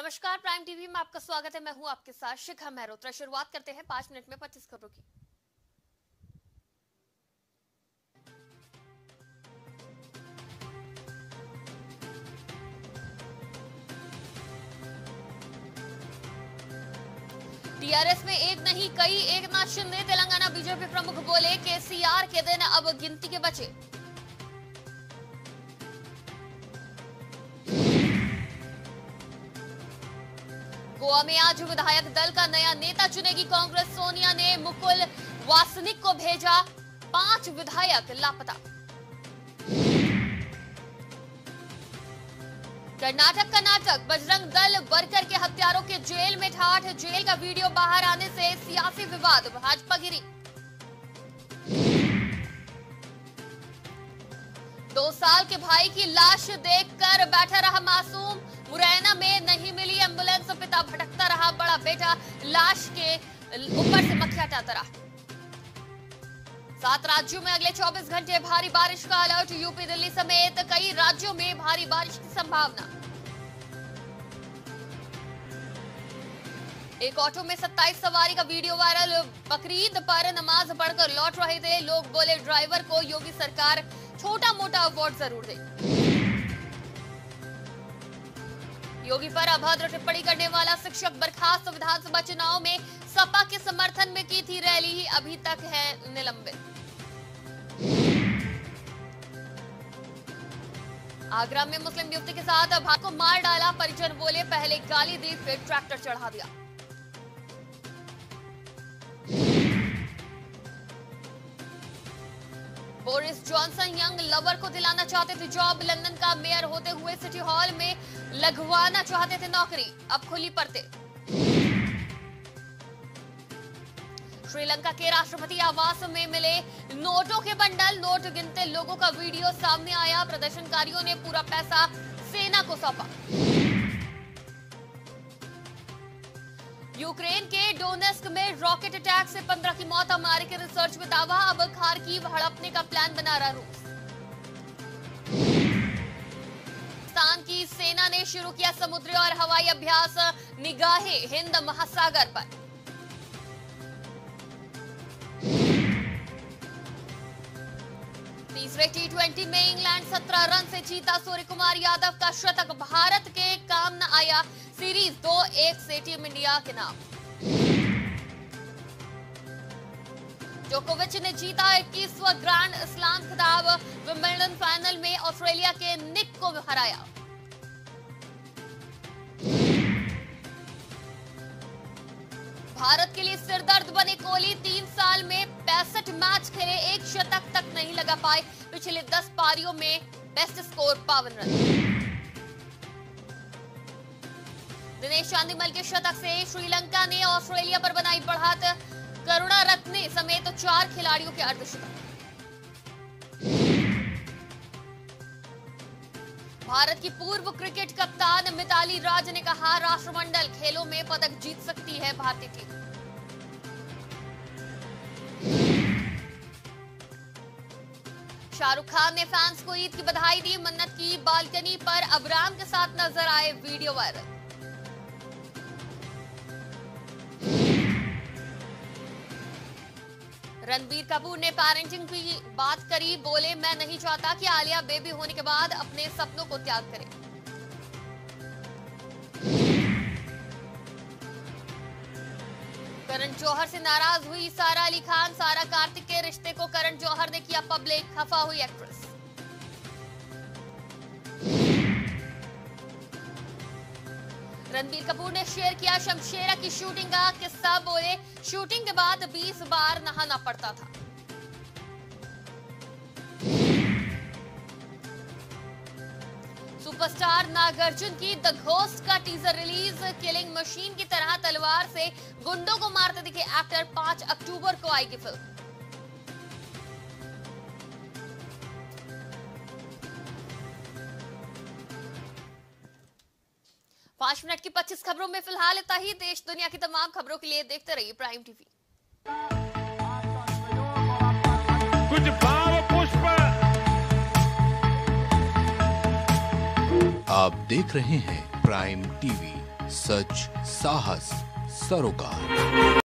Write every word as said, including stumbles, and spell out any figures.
नमस्कार, prime TV में आपका स्वागत है। मैं हूं आपके साथ शिखा मेहरोत्रा। शुरुआत करते हैं पांच मिनट में पच्चीस खबरों की। टीआरएस में एक नहीं कई, एकनाथ शिंदे तेलंगाना बीजेपी प्रमुख बोले, केसीआर के दिन अब गिनती के बचे। गोवा में आज विधायक दल का नया नेता चुनेगी कांग्रेस, सोनिया ने मुकुल वासनिक को भेजा पांच विधायक लापता। कर्नाटक का नाटक, बजरंग दल वर्कर के हत्यारों के जेल में ठाठ, जेल का वीडियो बाहर आने से सियासी विवाद, भाजपा गिरी। दो साल के भाई की लाश देखकर बैठा रहा मासूम, मुरैना में नहीं मिली एम्बुलेंस, पिता भटकता रहा, बड़ा बेटा लाश के ऊपर से मक्खियां हटाता रहा। सात राज्यों में अगले चौबीस घंटे भारी बारिश का अलर्ट, यूपी दिल्ली समेत कई राज्यों में भारी बारिश की संभावना। एक ऑटो में सत्ताईस सवारी का वीडियो वायरल, बकरीद पर नमाज पढ़कर लौट रहे थे लोग, बोले ड्राइवर को योगी सरकार छोटा मोटा अवार्ड जरूर दे। योगी पर अभद्र टिप्पणी करने वाला शिक्षक बर्खास्त, विधानसभा चुनाव में सपा के समर्थन में की थी रैली, अभी तक है निलंबित। आगरा में मुस्लिम युवती के साथ भाई को मार डाला, परिजन बोले पहले गाली दी फिर ट्रैक्टर चढ़ा दिया। बोरिस जॉनसन यंग लवर को दिलाना चाहते थे जॉब, लंदन का मेयर होते हुए सिटी हॉल में लगवाना चाहते थे नौकरी, अब खुली परतें। श्रीलंका के राष्ट्रपति आवास में मिले नोटों के बंडल, नोट गिनते लोगों का वीडियो सामने आया, प्रदर्शनकारियों ने पूरा पैसा सेना को सौंपा। यूक्रेन के डोनेस्क में रॉकेट अटैक से पंद्रह की मौत, अमेरिकी रिसर्च में दावा, अब खारकी हड़पने का प्लान बना रहा रूस। पाकिस्तान की सेना ने शुरू किया समुद्री और हवाई अभ्यास, निगाहें हिंद महासागर पर। तीसरे टी ट्वेंटी में इंग्लैंड सत्रह रन से जीता, सूर्यकुमार यादव का शतक, भारत के काम न आया, सीरीज दो एक से टीम इंडिया के नाम। जोकोविच ने जीता इक्कीसवां ग्रैंड स्लैम खिताब, विंबलडन फाइनल में ऑस्ट्रेलिया के निक को हराया। भारत के लिए सिरदर्द बने कोहली, तीन साल में पैंसठ मैच खेले, एक शतक तक नहीं लगा पाए, पिछले दस पारियों में बेस्ट स्कोर बावन रन। दिनेश चांदीमल के शतक से श्रीलंका ने ऑस्ट्रेलिया पर बनाई बढ़त, करुणा रत्ने समेत चार खिलाड़ियों के अर्धशतक। भारत की पूर्व क्रिकेट कप्तान मिताली राज ने कहा, राष्ट्रमंडल खेलों में पदक जीत सकती है भारतीय टीम। शाहरुख खान ने फैंस को ईद की बधाई दी, मन्नत की बालकनी पर अबराम के साथ नजर आए वीडियो वायरल। रणबीर कपूर ने पेरेंटिंग की बात करी, बोले मैं नहीं चाहता कि आलिया बेबी होने के बाद अपने सपनों को त्याग करे। करण जौहर से नाराज हुई सारा अली खान, सारा कार्तिक के रिश्ते को करण जौहर ने किया पब्लिक, खफा हुई एक्ट्रेस। रणबीर कपूर ने शेयर किया शमशेरा की शूटिंग का किस्सा, बोले शूटिंग के बाद बीस बार नहाना पड़ता था। सुपरस्टार नागार्जुन की द घोस्ट का टीजर रिलीज, किलिंग मशीन की तरह तलवार से गुंडों को मारते दिखे एक्टर, पांच अक्टूबर को आएगी फिल्म। पांच मिनट की पच्चीस खबरों में फिलहाल इतना ही। देश दुनिया की तमाम खबरों के लिए देखते रहिए प्राइम टीवी। कुछ भाव पुष्प, आप देख रहे हैं प्राइम टीवी, सच साहस सरोकार।